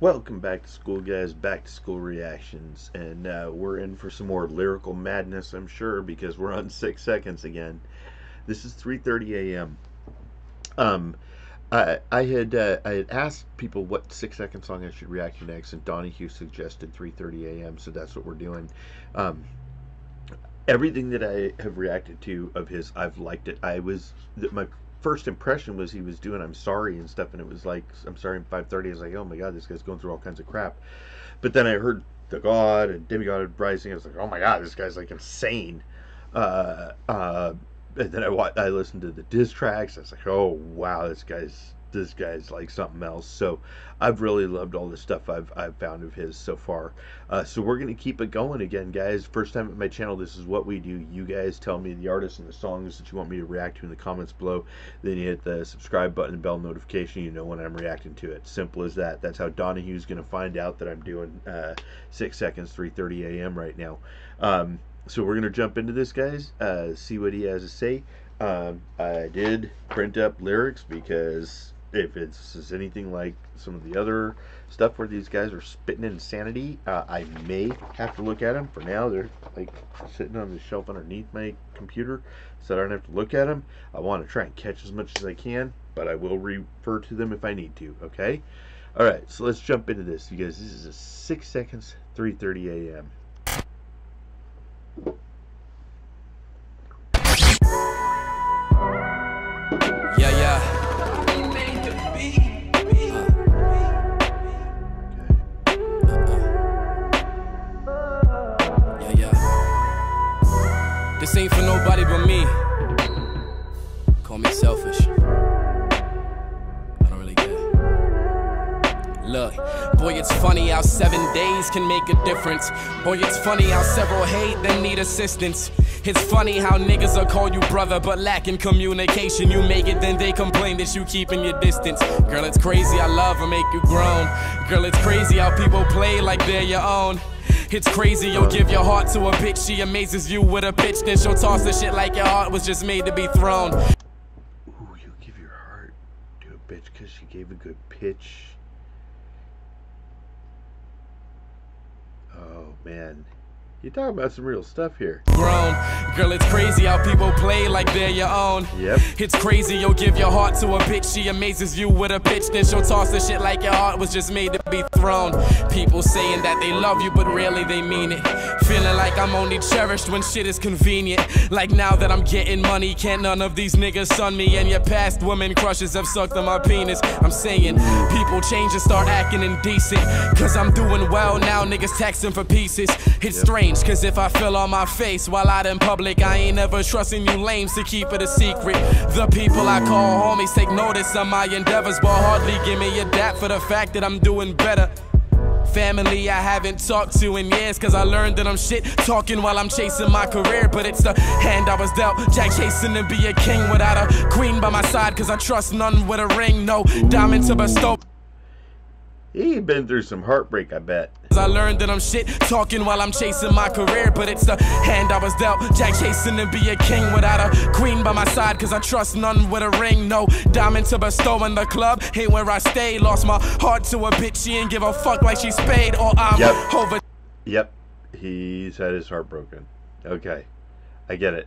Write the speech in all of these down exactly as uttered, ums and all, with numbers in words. Welcome back to school, guys. Back to school reactions, and uh, we're in for some more lyrical madness, I'm sure, because we're on Six Seconds again. This is three thirty a m Um, I I had uh, I had asked people what Six Second song I should react to next, and Donahue suggested three thirty a m So that's what we're doing. Um, everything that I have reacted to of his, I've liked it. I was my. First impression was he was doing I'm Sorry and stuff, and it was like I'm Sorry in five thirty. I was like, oh my god, this guy's going through all kinds of crap. But then I heard the God and Demigod Rising. I was like, oh my god, this guy's like insane. Uh, uh, and then I I listened to the diss tracks. I was like, oh wow, this guy's this guy's like something else. So I've really loved all the stuff I've I've found of his so far. Uh, so we're gonna keep it going again, guys. First time at my channel, this is what we do. You guys tell me the artists and the songs that you want me to react to in the comments below. Then you hit the subscribe button and bell notification. You know when I'm reacting to it. Simple as that. That's how Donahue's gonna find out that I'm doing uh, Six Seconds three thirty a m right now. Um, so we're gonna jump into this, guys. Uh, see what he has to say. Um, I did print up lyrics because if it's is anything like some of the other stuff where these guys are spitting insanity, uh, I may have to look at them. For now, they're like sitting on the shelf underneath my computer, so I don't have to look at them. I want to try and catch as much as I can, but I will refer to them if I need to. Okay. All right. So let's jump into this because this is a Six Seconds three thirty a m This ain't for nobody but me. Call me selfish. I don't really get it. Look, boy, it's funny how seven days can make a difference. Boy, it's funny how several hate then need assistance. It's funny how niggas will call you brother but lacking communication. You make it, then they complain that you keeping your distance. Girl, it's crazy how love will make you grown. Girl, it's crazy how people play like they're your own. It's crazy, you'll give your heart to a bitch. She amazes you with a bitch, then she'll toss the shit like your heart was just made to be thrown. Ooh, you'll give your heart to a bitch because she gave a good pitch. Oh, man. You're talking about some real stuff here. Grown. Girl, it's crazy how people play like they're your own. Yep. It's crazy, you'll give your heart to a bitch. She amazes you with a bitch, then she'll toss the shit like your heart was just made to be thrown. People saying that they love you, but really they mean it. Feeling like I'm only cherished when shit is convenient. Like now that I'm getting money, can't none of these niggas sun me. And your past women crushes have sucked on my penis. I'm saying, people change and start acting indecent. Cause I'm doing well now, niggas taxing for pieces. It's yep. strange. Cause if I fell on my face while out in public, I ain't ever trusting you lames to keep it a secret. The people I call homies take notice of my endeavors, but hardly give me a dap for the fact that I'm doing better. Family I haven't talked to in years, cause I learned that I'm shit talking while I'm chasing my career. But it's the hand I was dealt, Jack chasing to be a king without a queen by my side, cause I trust none with a ring, no diamond to bestow. He been through some heartbreak, I bet. I learned that I'm shit talking while I'm chasing my career, but it's the hand I was dealt, Jack chasing to be a king without a queen by my side, cause I trust none with a ring, no diamond to bestow. In the club ain't where I stay, lost my heart to a bitch, she ain't give a fuck like she spayed, or I'm yep. over. Yep, he's had his heart broken. Okay, I get it.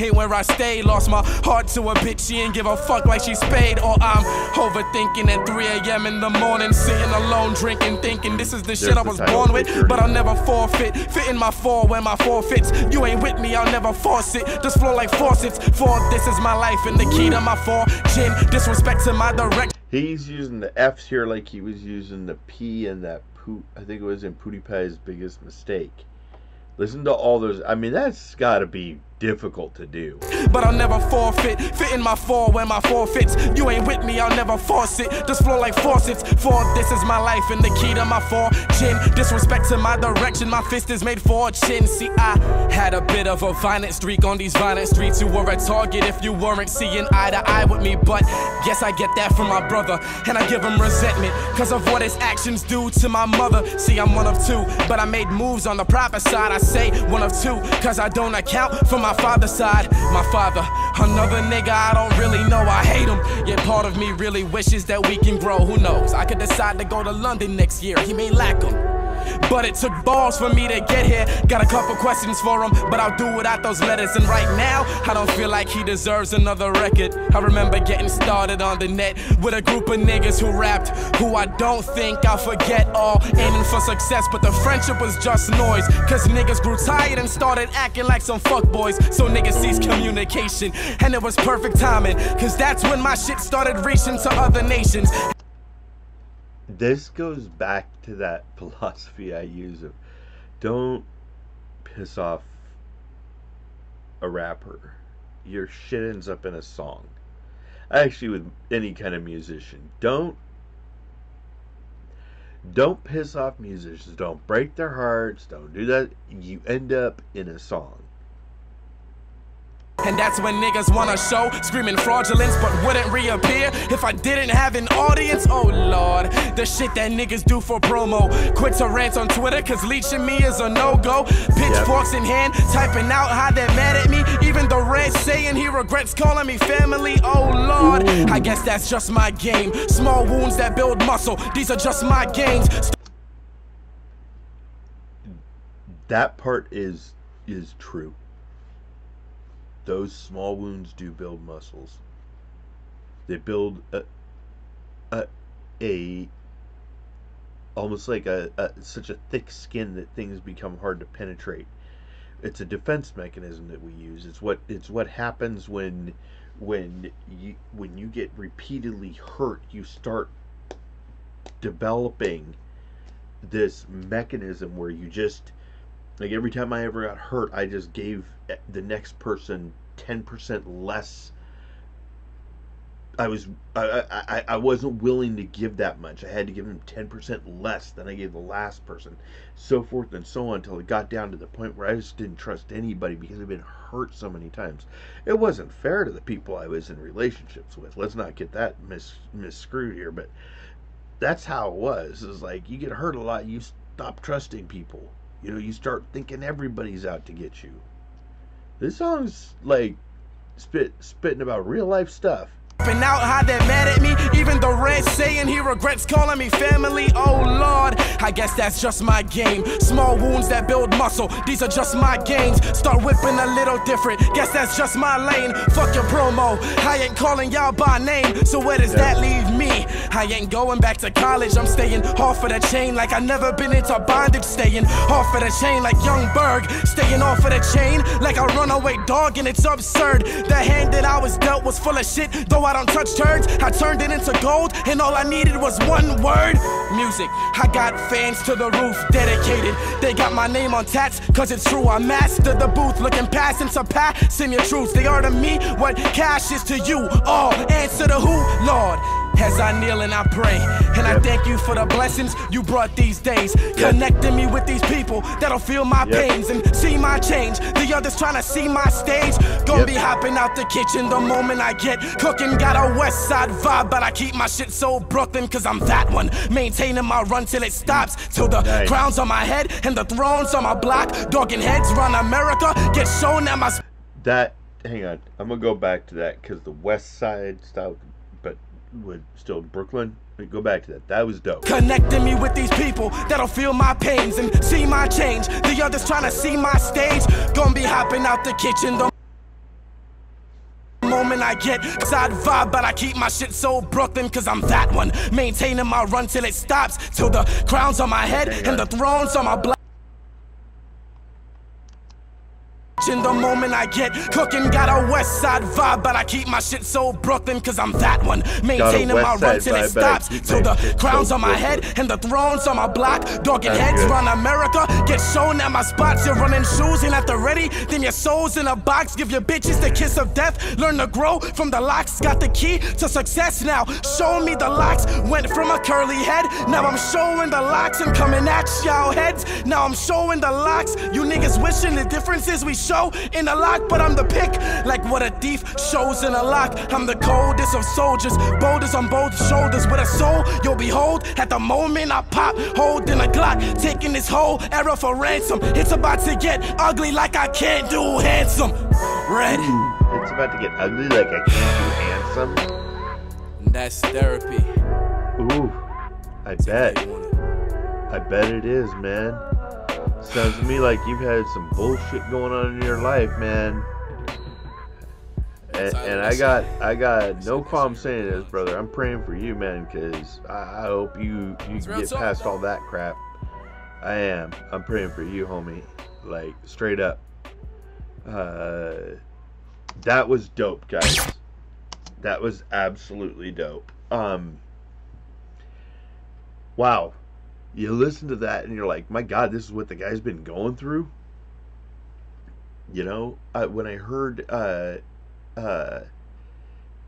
Ain't where I stay, lost my heart to a bitch, she ain't give a fuck like she spayed, or I'm overthinking at three a m in the morning, sitting alone, drinking, thinking this is the There's shit I was born with, dirty. But I'll never forfeit, fitting my fall where my forfeits, you ain't with me, I'll never force it, this flow like faucets, for this is my life, and the key to my fortune, disrespect to my direct. He's using the F's here like he was using the P and that poo, I think it was in PewDiePie's Biggest Mistake. Listen to all those. I mean, that's gotta be difficult to do. But I'll never forfeit. Fit in my fall where my forfeits. You ain't with me, I'll never force it. Just flow like faucets. For this is my life and the key to my fortune. Disrespect to my direction. My fist is made for chin. See, I had a bit of a violent streak on these violent streets. You were a target if you weren't seeing eye to eye with me. But yes, I get that from my brother. And I give him resentment because of what his actions do to my mother. See, I'm one of two. But I made moves on the private side. I say one of two because I don't account for my father's side. My father Another nigga I don't really know, I hate him. Yet part of me really wishes that we can grow. Who knows, I could decide to go to London next year. He may lack him, but it took balls for me to get here. Got a couple questions for him, but I'll do without those letters. And right now, I don't feel like he deserves another record. I remember getting started on the net with a group of niggas who rapped, who I don't think I'll forget. All aiming for success, but the friendship was just noise, cause niggas grew tired and started acting like some fuckboys. So niggas ceased communication, and it was perfect timing, cause that's when my shit started reaching to other nations. This goes back to that philosophy I use of don't piss off a rapper. Your shit ends up in a song. Actually, with any kind of musician, don't don't piss off musicians. Don't break their hearts. Don't do that. You end up in a song. And that's when niggas wanna show, screaming fraudulence, but wouldn't reappear if I didn't have an audience. Oh lord, the shit that niggas do for promo. Quit to rant on Twitter, cause leeching me is a no-go. Pitchforks yep. in hand, typing out how they're mad at me. Even the red saying he regrets calling me family. Oh lord, I guess that's just my game. Small wounds that build muscle, these are just my gains. That part is is true. Those small wounds do build muscles. They build a, a, a almost like a, a such a thick skin that things become hard to penetrate. It's a defense mechanism that we use. It's what it's what happens when when you when you get repeatedly hurt. You start developing this mechanism where you just, like, every time I ever got hurt, I just gave the next person ten percent less. I was I, I, I wasn't willing to give that much. I had to give them ten percent less than I gave the last person, so forth and so on, until it got down to the point where I just didn't trust anybody because I've been hurt so many times. It wasn't fair to the people I was in relationships with. Let's not get that mis misscrewed here, but that's how it was. It was like, you get hurt a lot, you stop trusting people. You know, you start thinking everybody's out to get you. This song's like spit spitting about real life stuff. And out how they're mad at me, even the red saying he regrets calling me family. Oh lord, I guess that's just my game. Small wounds that build muscle, these are just my gains. Start whipping a little different, guess that's just my lane. Fuck your promo, I ain't calling y'all by name. So where does yeah. that leave me? I ain't going back to college, I'm staying off of the chain like I never been into bondage. Staying off of the chain like Young Berg, staying off of the chain like a runaway dog, and it's absurd. The hand that I was dealt was full of shit, though I I don't touch turds, I turned it into gold, and all I needed was one word: music. I got fans to the roof, dedicated. They got my name on tats, cause it's true. I mastered the booth, looking past and surpassing your truths. They are to me what cash is to you. All answer to who, Lord. As I kneel and I pray, and yep. I thank you for the blessings you brought these days. Yep. Connecting me with these people that'll feel my yep. pains and see my change. The others trying to see my stage. Gonna yep. be hopping out the kitchen the moment I get cooking. Got a West Side vibe, but I keep my shit so Brooklyn, cause I'm that one. Maintaining my run till it stops, till the nice. Crown's on my head and the throne's on my block. Dogging heads run America, get shown at my... That, hang on, I'm gonna go back to that, cause the West Side style... Would still Brooklyn, we'd go back to that. That was dope. Connecting me with these people that'll feel my pains and see my change. The others trying to see my stage. Gonna be hopping out the kitchen the moment I get side vibe, but I keep my shit so Brooklyn, cause I'm that one. Maintaining my run till it stops, till the crown's on my head and the throne's on my block. In the moment I get cooking, got a West Side vibe, but I keep my shit so Brooklyn, cause I'm that one. Maintaining my run till it stops, till the crown's on my head and the throne's on my block. Dogging heads run America, get shown at my spots. You're running shoes and at the ready, then your soul's in a box. Give your bitches the kiss of death, learn to grow from the locks. Got the key to success now, show me the locks. Went from a curly head, now I'm showing the locks. And coming at y'all heads, now I'm showing the locks. You niggas wishing the differences we show in a lock, but I'm the pick, like what a thief shows in a lock. I'm the coldest of soldiers, boulders on both shoulders. With a soul you'll behold at the moment I pop, holding a Glock, taking this whole era for ransom. It's about to get ugly like I can't do handsome. Red. it's about to get ugly, like I can't be handsome. That's therapy. Ooh, I bet. I bet it is, man. Sounds to me like you've had some bullshit going on in your life, man. And, and I got I got no qualm saying this, brother. I'm praying for you, man, because I hope you, you can get past all that crap. I am. I'm praying for you, homie. Like, straight up. Uh, that was dope, guys. That was absolutely dope. Um, wow. You listen to that and you're like, my God, this is what the guy's been going through? You know, I, when I heard... Uh, Uh,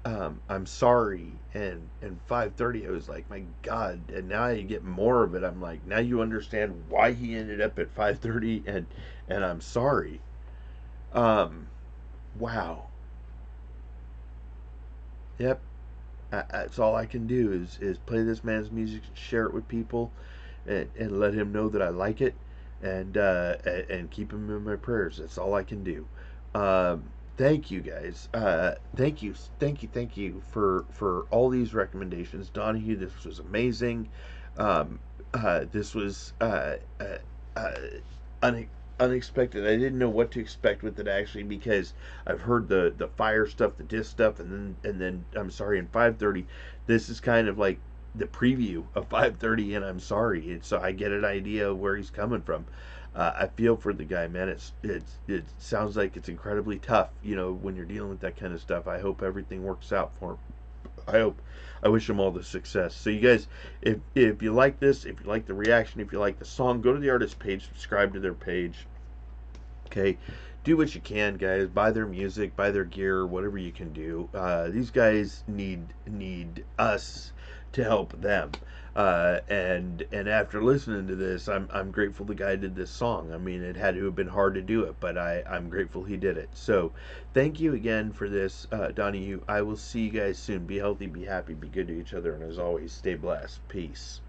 um, I'm sorry, and and five thirty, I was like, my God. And now I get more of it. I'm like, now you understand why he ended up at five thirty and and I'm sorry. Um, wow. Yep, I, that's all I can do is is play this man's music, and share it with people, and and let him know that I like it, and uh, and, and keep him in my prayers. That's all I can do. Um. Thank you guys. Uh, thank you, thank you, thank you for for all these recommendations, Donahue. This was amazing. Um, uh, this was uh, uh, uh, une unexpected. I didn't know what to expect with it actually, because I've heard the the fire stuff, the disc stuff, and then and then I'm sorry in five thirty. This is kind of like the preview of five thirty and I'm sorry, and so I get an idea of where he's coming from. Uh, I feel for the guy, man. It's it's it sounds like it's incredibly tough, you know, when you're dealing with that kind of stuff. I hope everything works out for him. I hope. I wish him all the success. So you guys, if if you like this, if you like the reaction, if you like the song, go to the artist page, subscribe to their page. Okay, do what you can, guys. Buy their music, buy their gear, whatever you can do. Uh, these guys need need us to help them. Uh, and and after listening to this, I'm I'm grateful the guy did this song. I mean, it had to have been hard to do it, but I I'm grateful he did it. So, thank you again for this, uh, Donahue. I will see you guys soon. Be healthy, be happy, be good to each other, and as always, stay blessed. Peace.